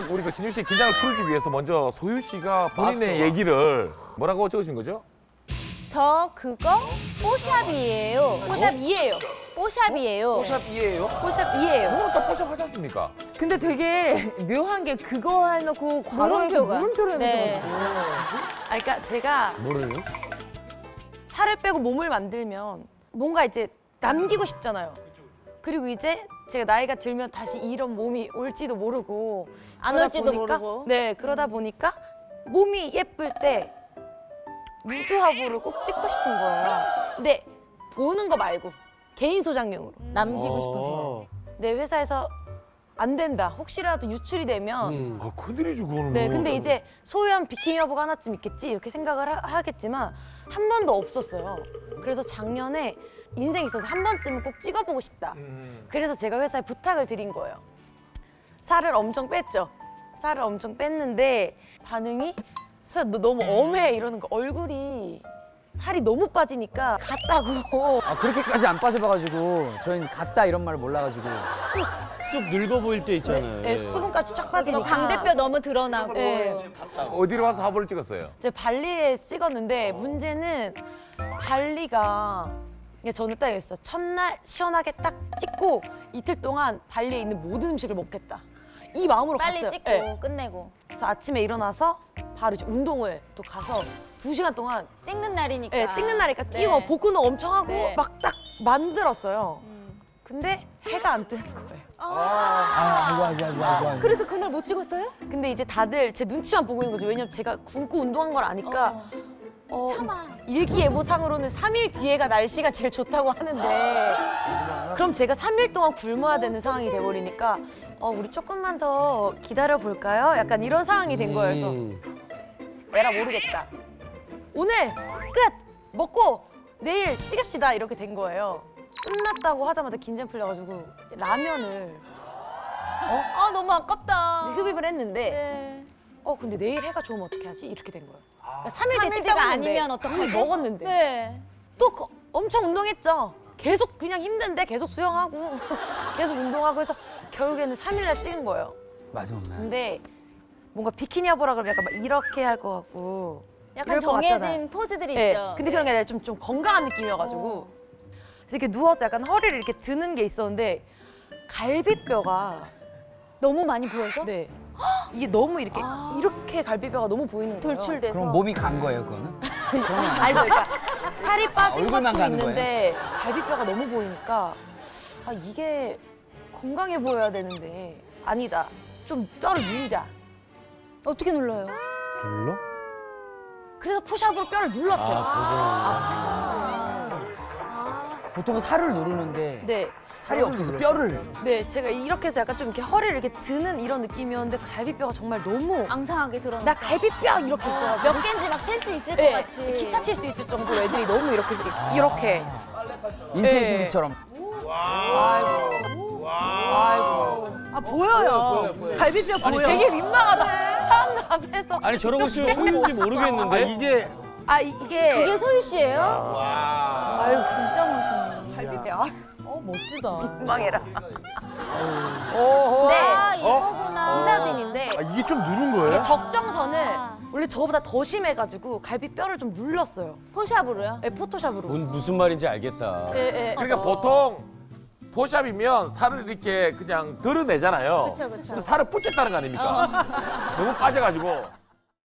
딱 우리 그 진유 씨 긴장을 풀기 위해서 먼저 소유 씨가 본인의 얘기를 뭐라고 적으신 거죠? 저 그거 뽀샵이에요. 뽀샵이에요. 뽀샵이에요. 뽀샵이에요? 뽀샵이에요. 뭐 또 뽀샵 하지 않습니까? 근데 되게 묘한 게 그거 해놓고 과로에 물음표를 네. 해서 아, 그러니까 제가 뭐를요? 살을 빼고 몸을 만들면 뭔가 이제 남기고 싶잖아요. 그리고 이제 제가 나이가 들면 다시 이런 몸이 올지도 모르고 안 올지도 모르고 네, 그러다 보니까 몸이 예쁠 때 무드화보를 꼭 찍고 싶은 거예요. 근데 보는 거 말고 개인 소장용으로 남기고 싶어서 내 회사에서 안 된다. 혹시라도 유출이 되면 아, 큰일이죠 그거는. 네, 근데 이제 소유한 비키니 화보가 하나쯤 있겠지 이렇게 생각을 하겠지만 한 번도 없었어요. 그래서 작년에 인생에 있어서 한 번쯤은 꼭 찍어보고 싶다. 그래서 제가 회사에 부탁을 드린 거예요. 살을 엄청 뺐죠. 살을 엄청 뺐는데 반응이 소야 너 너무 엄해 이러는 거. 얼굴이 살이 너무 빠지니까 같다고. 아 그렇게까지 안 빠져봐가지고 저희는 같다 이런 말을 몰라가지고 쑥 늙어 보일 때 있잖아요. 네, 예. 수분까지 쫙 빠지고 광대뼈 너무 드러나고. 네. 어디로 와서 화보를 찍었어요? 이제 발리에 찍었는데 문제는 발리가 저는 딱 이랬어요. 첫날 시원하게 딱 찍고 이틀 동안 발리에 있는 모든 음식을 먹겠다. 이 마음으로 빨리 갔어요. 빨리 찍고 네. 끝내고. 그래서 아침에 일어나서 바로 이제 운동을 또 가서 2시간 동안 찍는 날이니까. 네, 찍는 날이니까 뛰고 네. 복근을 엄청 하고 네. 막 딱 만들었어요. 근데 해가 안 뜨는 거예요. 아이고. 그래서 그날 못 찍었어요? 근데 이제 다들 제 눈치만 보고 있는 거죠. 왜냐면 제가 굶고 운동한 걸 아니까 참아. 일기예보상으로는 3일 뒤에가 날씨가 제일 좋다고 하는데 그럼 제가 3일 동안 굶어야 되는 상황이 돼버리니까 우리 조금만 더 기다려볼까요? 약간 이런 상황이 된 거예요. 그래서 에라 모르겠다. 오늘 끝! 먹고 내일 찍읍시다 이렇게 된 거예요. 끝났다고 하자마자 긴장 풀려가지고 라면을 아 너무 아깝다. 흡입을 했는데 네. 근데 내일 해가 좋으면 어떻게 하지? 이렇게 된 거예요. 그러니까 3일 뒤에 찍자고 아니면 어떡하지? 먹었는데 네. 또 엄청 운동했죠. 계속 그냥 힘든데 계속 수영하고 계속 운동하고 해서 결국에는 3일날 찍은 거예요. 마지막 날. 근데 뭔가 비키니 화보라 그러면 약간 막 이렇게 할 것 같고 약간 정해진 같잖아요. 포즈들이 네. 있죠. 근데 그런 게 아니라 좀 건강한 느낌이어가지고 그래서 이렇게 누워서 약간 허리를 이렇게 드는 게 있었는데 갈비뼈가 너무 많이 보여서? 네. 이게 너무 이렇게 이렇게 갈비뼈가 너무 보이는 거예요. 돌출돼서. 그럼 몸이 간 거예요, 그거는? 아니 그러니까 살이 빠진 것도 있는데 거예요? 갈비뼈가 너무 보이니까 아 이게 건강해 보여야 되는데 아니다. 좀 뼈를 누르자. 어떻게 눌러요? 눌러? 그래서 포샵으로 뼈를 눌렀어요. 보통은 살을 누르는데 네. 살이 없어서 뼈를. 네, 제가 이렇게 해서 약간 좀 이렇게 허리를 이렇게 드는 이런 느낌이었는데 갈비뼈가 정말 너무 앙상하게 들어나 갈비뼈 이렇게 있어요. 몇 개인지 막 칠 수 있을 네. 것 같이. 기타 칠 수 있을 정도로 애들이 너무 이렇게 이렇게. 인체 신비처럼. 아이고. 아 보여요. 갈비뼈 보여. 아니, 되게 민망하다. 사람들 앞에서. 아니 저러고 있으면 소유인지 모르겠는데. 이게. 그게 소유 씨예요? 아유 진짜 멋있네. 갈비뼈. 멋지다. 민망해라. 네, 이거구나. 이 사진인데. 이게 좀 누른 거예요? 적정선을 원래 저거보다 더 심해가지고 갈비뼈를 좀 눌렀어요. 포샵으로요? 네, 포토샵으로. 무슨 말인지 알겠다. 네. 그러니까 보통 포샵이면 살을 이렇게 그냥 드러내잖아요. 그쵸. 살을 붙였다는 거 아닙니까? 너무 빠져가지고.